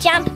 Jump.